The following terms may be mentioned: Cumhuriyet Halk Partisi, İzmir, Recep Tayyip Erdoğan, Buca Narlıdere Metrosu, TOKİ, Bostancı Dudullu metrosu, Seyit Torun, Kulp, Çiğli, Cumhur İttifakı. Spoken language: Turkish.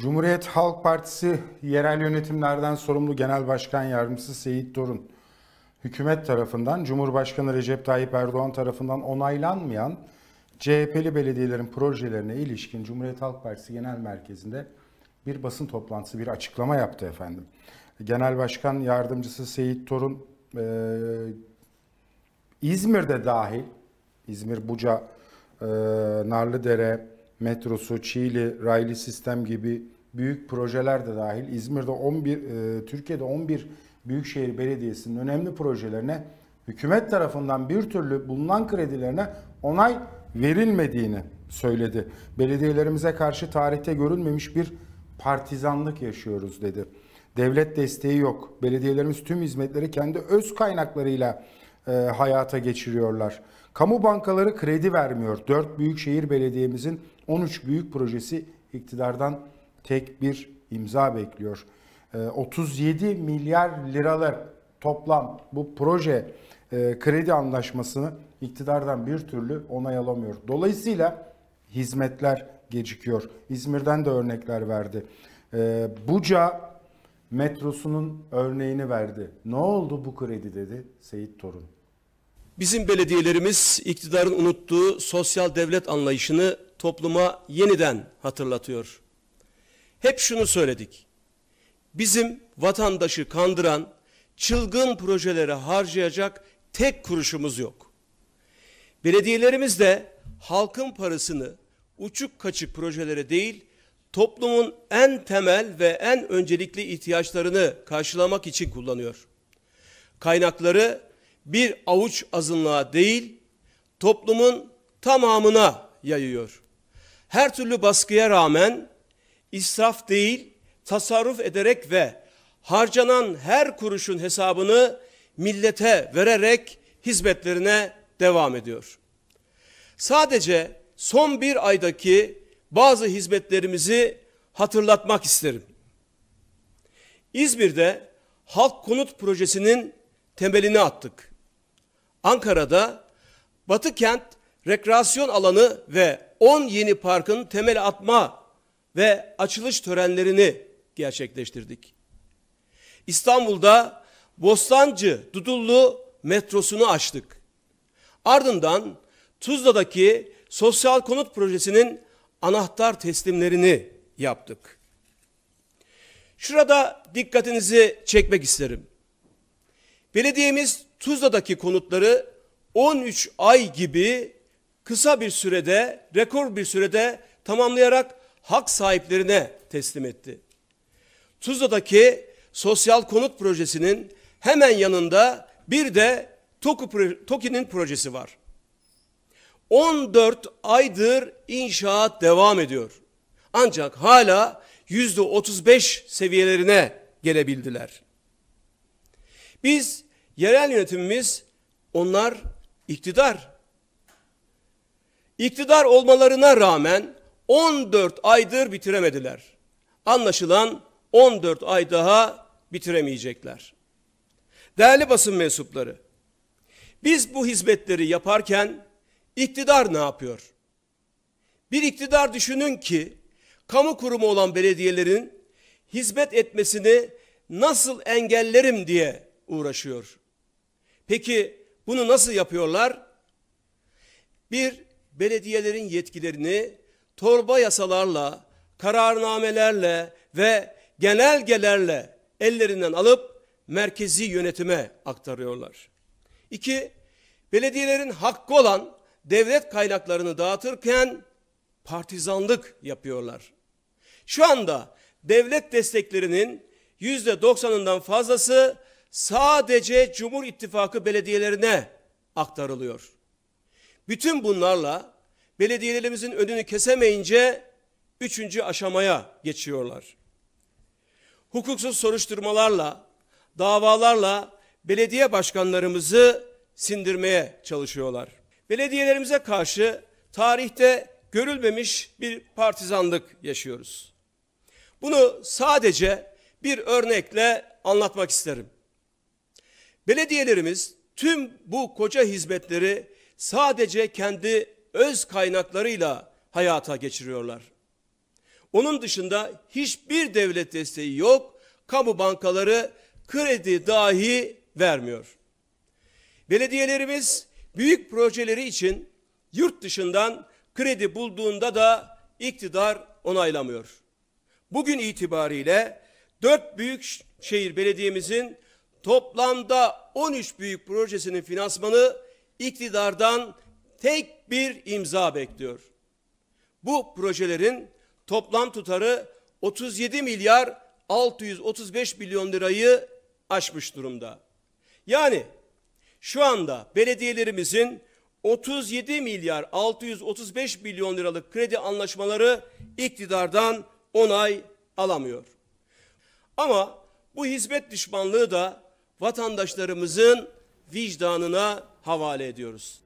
Cumhuriyet Halk Partisi yerel yönetimlerden sorumlu Genel Başkan Yardımcısı Seyit Torun, hükümet tarafından Cumhurbaşkanı Recep Tayyip Erdoğan tarafından onaylanmayan CHP'li belediyelerin projelerine ilişkin Cumhuriyet Halk Partisi Genel Merkezi'nde bir basın toplantısı, bir açıklama yaptı efendim. Genel Başkan Yardımcısı Seyit Torun, İzmir'de dahil, İzmir, Buca, Narlıdere Metrosu, Çiğli, raylı sistem gibi büyük projeler de dahil, İzmir'de 11, Türkiye'de 11 Büyükşehir Belediyesi'nin önemli projelerine hükümet tarafından bir türlü bulunan kredilerine onay verilmediğini söyledi. Belediyelerimize karşı tarihte görülmemiş bir partizanlık yaşıyoruz dedi. Devlet desteği yok. Belediyelerimiz tüm hizmetleri kendi öz kaynaklarıyla hayata geçiriyorlar. Kamu bankaları kredi vermiyor. 4 büyükşehir belediyemizin 13 büyük projesi iktidardan tek bir imza bekliyor. 37 milyar liralık toplam bu proje kredi anlaşmasını iktidardan bir türlü onay alamıyor. Dolayısıyla hizmetler gecikiyor. İzmir'den de örnekler verdi. Buca metrosunun örneğini verdi. Ne oldu bu kredi dedi Seyit Torun. Bizim belediyelerimiz iktidarın unuttuğu sosyal devlet anlayışını topluma yeniden hatırlatıyor. Hep şunu söyledik. Bizim vatandaşı kandıran çılgın projelere harcayacak tek kuruşumuz yok. Belediyelerimiz de halkın parasını uçuk kaçık projelere değil, toplumun en temel ve en öncelikli ihtiyaçlarını karşılamak için kullanıyor. Kaynakları bir avuç azınlığa değil, toplumun tamamına yayıyor. Her türlü baskıya rağmen israf değil, tasarruf ederek ve harcanan her kuruşun hesabını millete vererek hizmetlerine devam ediyor. Sadece son bir aydaki bazı hizmetlerimizi hatırlatmak isterim. İzmir'de halk konut projesinin temelini attık. Ankara'da Batı Kent rekreasyon alanı ve 10 yeni parkın temel atma ve açılış törenlerini gerçekleştirdik. İstanbul'da Bostancı Dudullu metrosunu açtık. Ardından Tuzla'daki sosyal konut projesinin anahtar teslimlerini yaptık. Şurada dikkatinizi çekmek isterim. Belediyemiz Tuzla'daki konutları 13 ay gibi kısa bir sürede, rekor bir sürede tamamlayarak hak sahiplerine teslim etti. Tuzla'daki sosyal konut projesinin hemen yanında bir de TOKİ'nin projesi var. 14 aydır inşaat devam ediyor. Ancak hala %35 seviyelerine gelebildiler. Biz, yerel yönetimimiz, onlar iktidar. İktidar olmalarına rağmen 14 aydır bitiremediler. Anlaşılan 14 ay daha bitiremeyecekler. Değerli basın mensupları, biz bu hizmetleri yaparken İktidar ne yapıyor? Bir iktidar düşünün ki kamu kurumu olan belediyelerin hizmet etmesini nasıl engellerim diye uğraşıyor. Peki bunu nasıl yapıyorlar? Bir, belediyelerin yetkilerini torba yasalarla, kararnamelerle ve genelgelerle ellerinden alıp merkezi yönetime aktarıyorlar. İki, belediyelerin hakkı olan devlet kaynaklarını dağıtırken partizanlık yapıyorlar. Şu anda devlet desteklerinin %90'ından fazlası sadece Cumhur İttifakı belediyelerine aktarılıyor. Bütün bunlarla belediyelerimizin önünü kesemeyince 3. aşamaya geçiyorlar. Hukuksuz soruşturmalarla, davalarla belediye başkanlarımızı sindirmeye çalışıyorlar. Belediyelerimize karşı tarihte görülmemiş bir partizanlık yaşıyoruz. Bunu sadece bir örnekle anlatmak isterim. Belediyelerimiz tüm bu koca hizmetleri sadece kendi öz kaynaklarıyla hayata geçiriyorlar. Onun dışında hiçbir devlet desteği yok. Kamu bankaları kredi dahi vermiyor. Belediyelerimiz büyük projeleri için yurt dışından kredi bulduğunda da iktidar onaylamıyor. Bugün itibariyle 4 büyük şehir belediyemizin toplamda 13 büyük projesinin finansmanı iktidardan tek bir imza bekliyor. Bu projelerin toplam tutarı 37.635 milyon lirayı aşmış durumda. Yani şu anda belediyelerimizin 37.635 milyon liralık kredi anlaşmaları iktidardan onay alamıyor. Ama bu hizmet düşmanlığı da vatandaşlarımızın vicdanına havale ediyoruz.